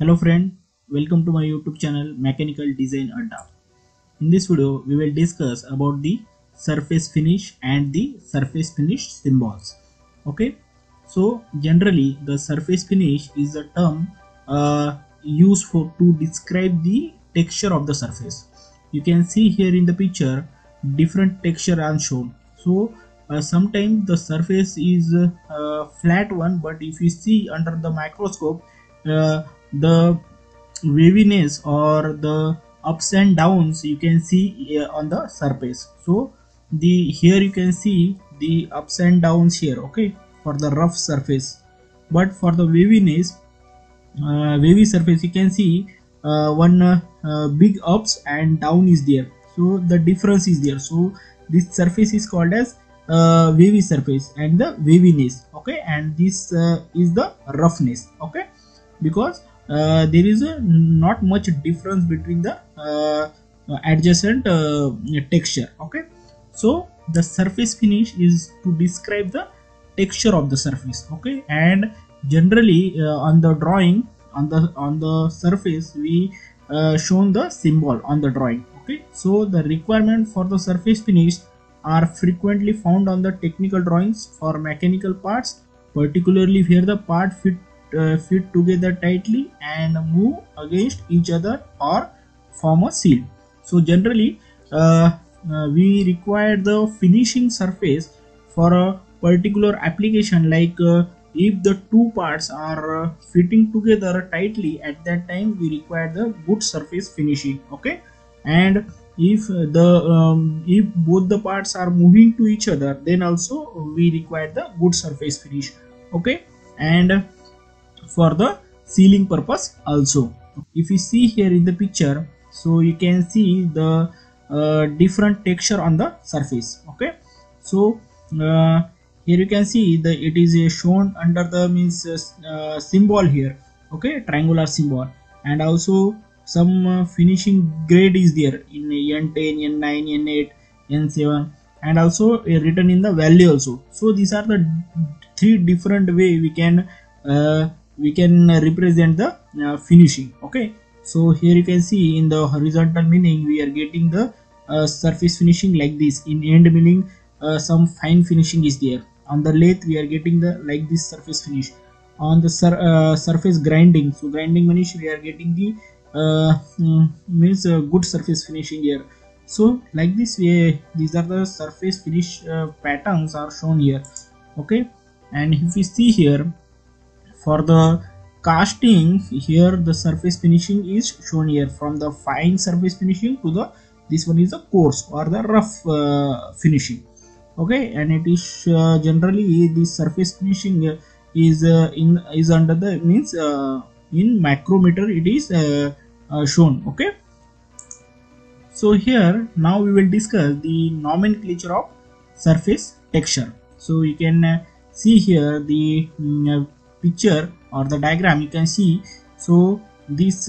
Hello friend, welcome to my YouTube channel Mechanical Design Adda. In this video we will discuss about the surface finish and the surface finish symbols. Okay, so generally the surface finish is a term used to describe the texture of the surface. You can see here in the picture different texture are shown. So sometimes the surface is a flat one, but if you see under the microscope the waviness or the ups and downs you can see on the surface. So here you can see the ups and downs here, okay, for the rough surface. But for the waviness, wavy surface, you can see one big ups and down is there, so the difference is there. So this surface is called as wavy surface and the waviness, okay, and this is the roughness, okay, because there is not much difference between the adjacent texture, okay. So the surface finish is to describe the texture of the surface, okay, and generally on the drawing, on the surface we shown the symbol on the drawing, okay. So the requirement for the surface finish are frequently found on the technical drawings for mechanical parts, particularly where the part fit together tightly and move against each other or form a seal. So generally we require the finishing surface for a particular application, like if the two parts are fitting together tightly, at that time we require the good surface finishing, okay. And if if both the parts are moving to each other, then also we require the good surface finish, okay. And for the sealing purpose also, if you see here in the picture, so you can see the different texture on the surface, okay. So here you can see the it is shown under the symbol here, okay, triangular symbol, and also some finishing grade is there in N10, N9, N8, N7, and also written in the value also. So these are the three different way we can represent the finishing, okay. So here you can see in the horizontal milling we are getting the surface finishing like this. In end milling some fine finishing is there. On the lathe we are getting the like this surface finish. On the surface grinding, so grinding finish we are getting the good surface finishing here. So like this way, these are the surface finish patterns are shown here, okay. And if you see here for the casting, here the surface finishing is shown here, from the fine surface finishing to the this one is the coarse or the rough finishing, okay. And it is generally this surface finishing is under the in micrometer it is shown, okay. So here now we will discuss the nomenclature of surface texture. So you can see here the picture or the diagram, you can see. So this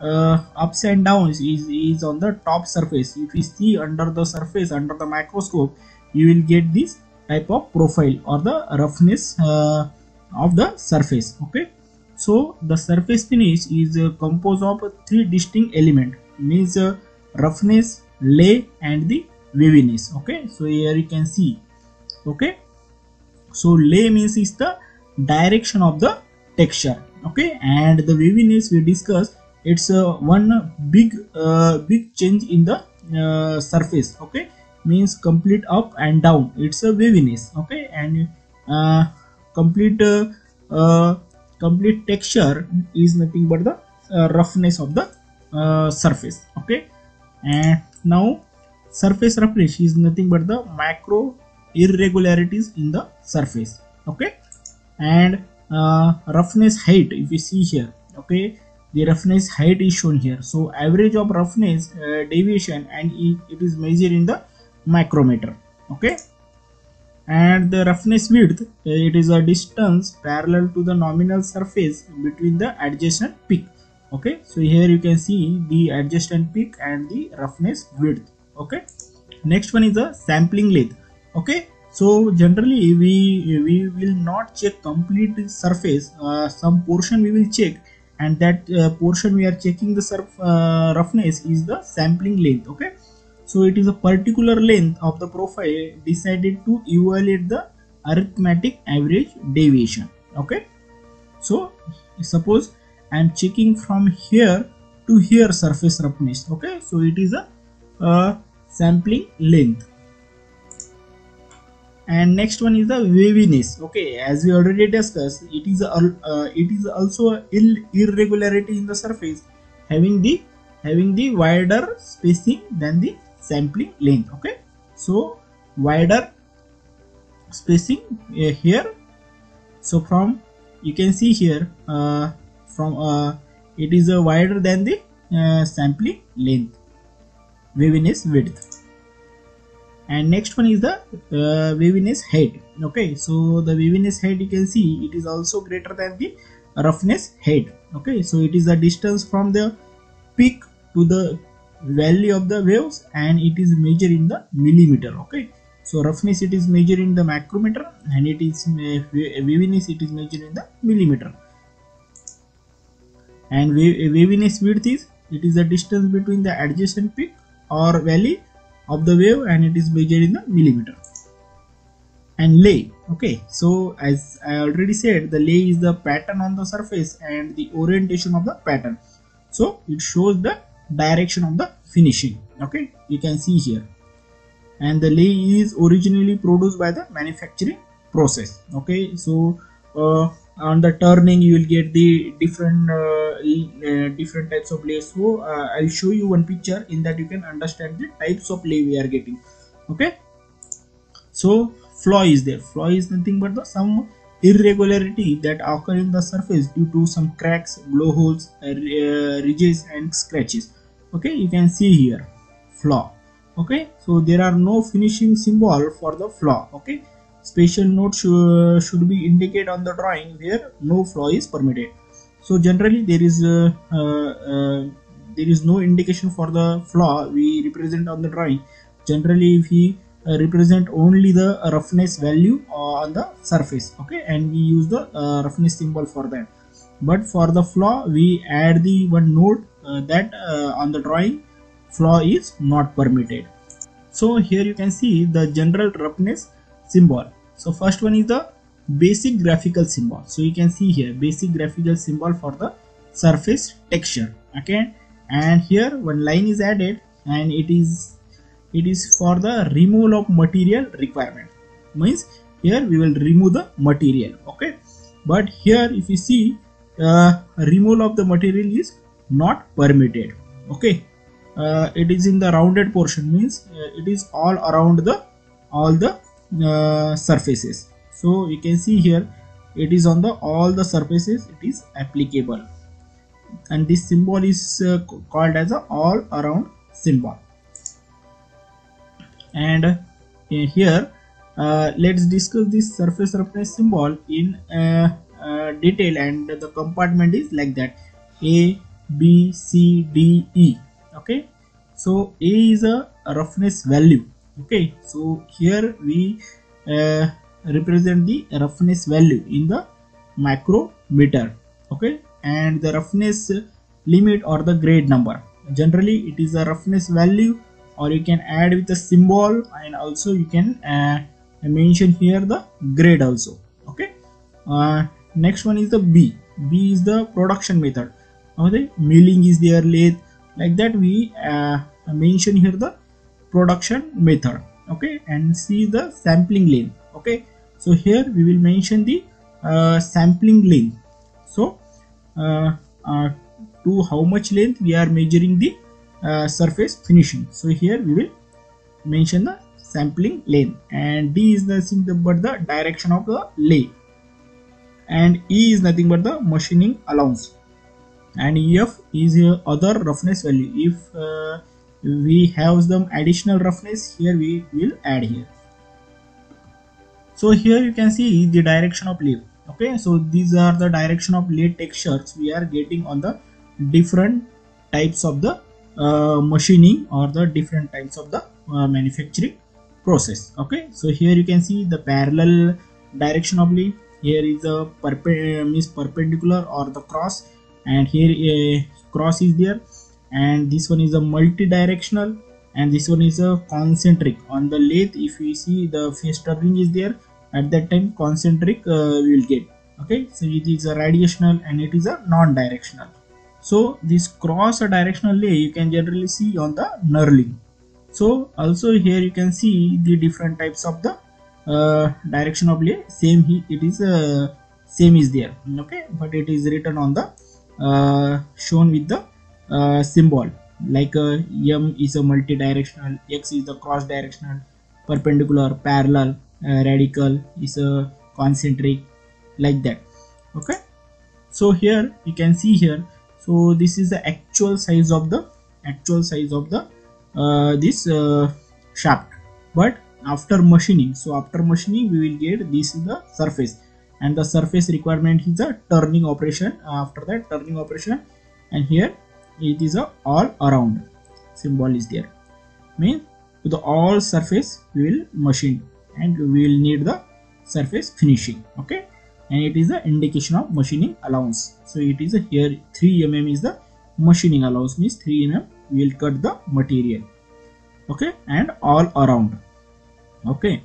ups and downs is on the top surface. If you see under the surface, under the microscope, you will get this type of profile or the roughness of the surface, okay. So the surface finish is composed of three distinct elements, means roughness, lay, and the waviness, okay. So here you can see, okay. So lay means is the direction of the texture, okay. And the waviness we discussed, it's one big change in the surface, okay, means complete up and down, it's a waviness, okay. And complete texture is nothing but the roughness of the surface, okay. And now surface roughness is nothing but the macro irregularities in the surface, okay. And roughness height, if you see here, okay, the roughness height is shown here. So average of roughness deviation, and it is measured in the micrometer, okay. And the roughness width, it is a distance parallel to the nominal surface between the adjacent peak, okay. So here you can see the adjacent peak and the roughness width, okay. Next one is the sampling lathe, okay. So generally we will not check complete surface, some portion we will check, and that portion we are checking the surface roughness is the sampling length. Okay, so it is a particular length of the profile decided to evaluate the arithmetic average deviation. Okay, so suppose I am checking from here to here surface roughness. Okay, so it is a sampling length. And next one is the waviness. Okay, as we already discussed, it is also an irregularity in the surface having the wider spacing than the sampling length. Okay, so wider spacing here. So from you can see here it is wider than the sampling length, waviness width. And next one is the waviness height. Okay, so the waviness height, you can see it is also greater than the roughness height. Okay, so it is the distance from the peak to the valley of the waves, and it is measured in the millimeter. Okay, so roughness it is measured in the micrometer, and it is waviness it is measured in the millimeter. And waviness width is the distance between the adjacent peak or valley of the wave, and it is measured in the millimeter. And lay. Okay, so as I already said, the lay is the pattern on the surface and the orientation of the pattern, so it shows the direction of the finishing. Okay, you can see here. And the lay is originally produced by the manufacturing process. Okay, so on the turning you will get the different different types of lays. So I'll show you one picture, in that you can understand the types of lay we are getting. Okay, so flaw is there. Flaw is nothing but the some irregularity that occur in the surface due to some cracks, blow holes, ridges and scratches. Okay, you can see here flaw. Okay, so there are no finishing symbol for the flaw. Okay, special note should be indicated on the drawing where no flaw is permitted. So generally there is no indication for the flaw we represent on the drawing. Generally we represent only the roughness value on the surface. Okay, and we use the roughness symbol for that. But for the flaw we add the one note that on the drawing flaw is not permitted. So here you can see the general roughness symbol. So first one is the basic graphical symbol. So you can see here basic graphical symbol for the surface texture. Okay, and here one line is added, and it is for the removal of material requirement. Means here we will remove the material. Okay, but here if you see removal of the material is not permitted. Okay, it is in the rounded portion, means it is all around the surfaces. So you can see here it is on the all the surfaces it is applicable, and this symbol is called as a all around symbol. And here let's discuss this surface roughness symbol in detail, and the compartment is like that: A, B, C, D, E. Okay, so A is a roughness value. Okay, so here we represent the roughness value in the micrometer. Okay, and the roughness limit or the grade number. Generally it is a roughness value, or you can add with a symbol, and also you can mention here the grade also. Okay, next one is the B. B is the production method. Okay, milling is there, lathe, like that we mention here the production method. Okay, and see the sampling length. Okay, so here we will mention the sampling length. So to how much length we are measuring the surface finishing. So here we will mention the sampling length. And D is nothing but the direction of the lay, and E is nothing but the machining allowance, and F is other roughness value. If we have some additional roughness, here we will add here. So here you can see the direction of lay. Okay, so these are the direction of lay textures we are getting on the different types of the machining or the different types of the manufacturing process. Okay, so here you can see the parallel direction of lay. Here is a perpendicular or the cross, and here a cross is there, and this one is a multi-directional and this one is a concentric. On the lathe, if you see the face turning is there, at that time concentric we will get. Okay, so it is a radiational and it is a non-directional. So this cross directional lathe you can generally see on the knurling. So also here you can see the different types of the direction of lathe. Same here it is same is there, okay, but it is written on the shown with the symbol, like M is a multi-directional, X is the cross directional, perpendicular, parallel, radical is a concentric, like that. Okay, so here you can see here, so this is the actual size of the this shaft, but after machining, so after machining we will get this is the surface, and the surface requirement is a turning operation. After that turning operation, and here it is a all around symbol is there, means to the all surface we will machine and we will need the surface finishing. Okay, and it is the indication of machining allowance. So it is a here 3 mm is the machining allowance, means 3 mm we will cut the material. Okay, and all around. Okay,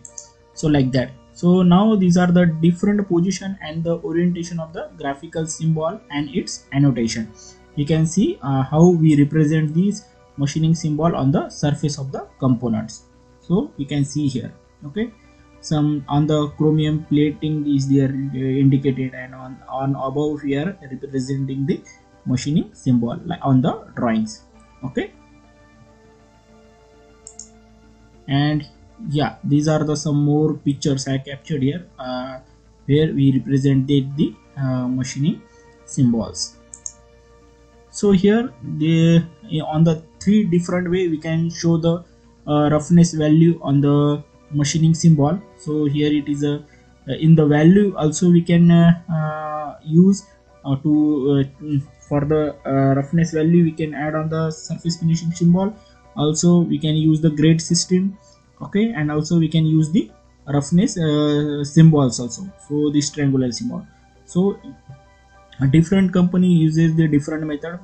so like that. So now these are the different position and the orientation of the graphical symbol and its annotation. You can see how we represent these machining symbol on the surface of the components. So you can see here. Okay, some on the chromium plating is there indicated, and on above we are representing the machining symbol like on the drawings. Okay, and yeah, these are the some more pictures I captured here where we represented the machining symbols. So here they on the 3 different way we can show the roughness value on the machining symbol. So here it is a in the value also we can use for the roughness value we can add on the surface finishing symbol. Also we can use the grade system. Okay, and also we can use the roughness symbols also. So this triangular symbol, so a different company uses the different method.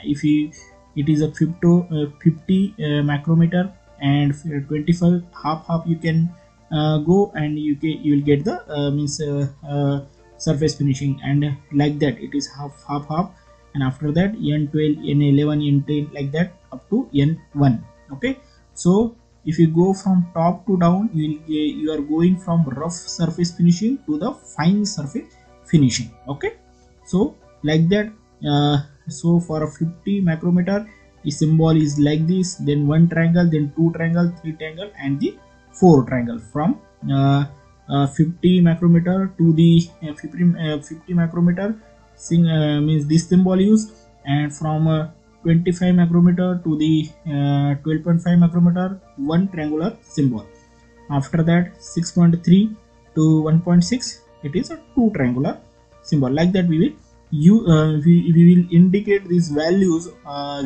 If it is a 50 micrometer and 25 half you can go, and you will get the surface finishing, and like that it is half, and after that N12, N11, N10, like that up to N1. Okay, so if you go from top to down, you are going from rough surface finishing to the fine surface finishing. Okay, so like that. So for a 50 micrometer the symbol is like this, then 1 triangle, then 2 triangle, 3 triangle, and the 4 triangle from 50 micrometer to the 50 micrometer means this symbol used, and from 25 micrometer to the 12.5 micrometer 1 triangular symbol. After that 6.3 to 1.6 it is a 2 triangular symbol. Like that we will we will indicate these values.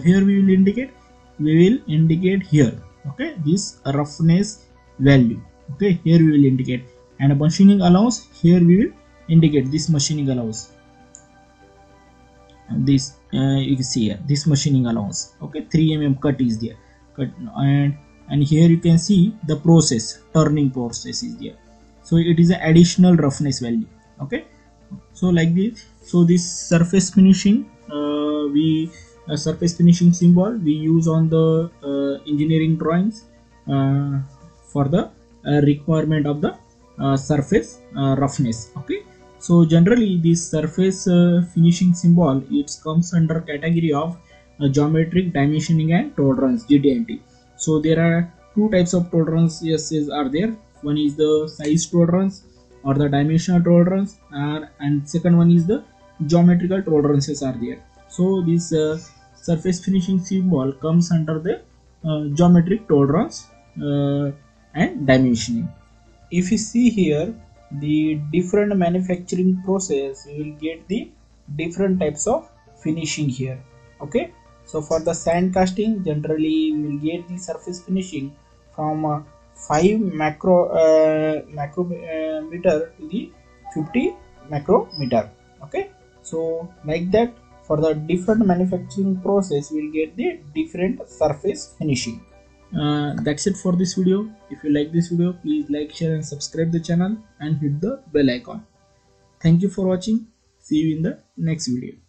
Here we will indicate here. Okay, this roughness value. Okay, here we will indicate, and a machining allowance here we will indicate this machining allowance. And this you can see here this machining allowance. Okay, 3 mm cut is there, cut, and here you can see the process, turning process is there. So it is an additional roughness value. Okay, so like this. So this surface finishing surface finishing symbol we use on the engineering drawings for the requirement of the surface roughness. Okay, so generally this surface finishing symbol it comes under category of geometric dimensioning and tolerance, GD&T. So there are 2 types of tolerances are there. One is the size tolerance or the dimensional tolerance, and second one is the geometrical tolerances are there. So this surface finishing symbol comes under the geometric tolerance and dimensioning. If you see here the different manufacturing process, you will get the different types of finishing here. Okay, so for the sand casting generally we will get the surface finishing from 5 micrometer to the 50 micrometer. Okay, so like that for the different manufacturing process we'll get the different surface finishing. That's it for this video. If you like this video, please like, share and subscribe the channel and hit the bell icon. Thank you for watching. See you in the next video.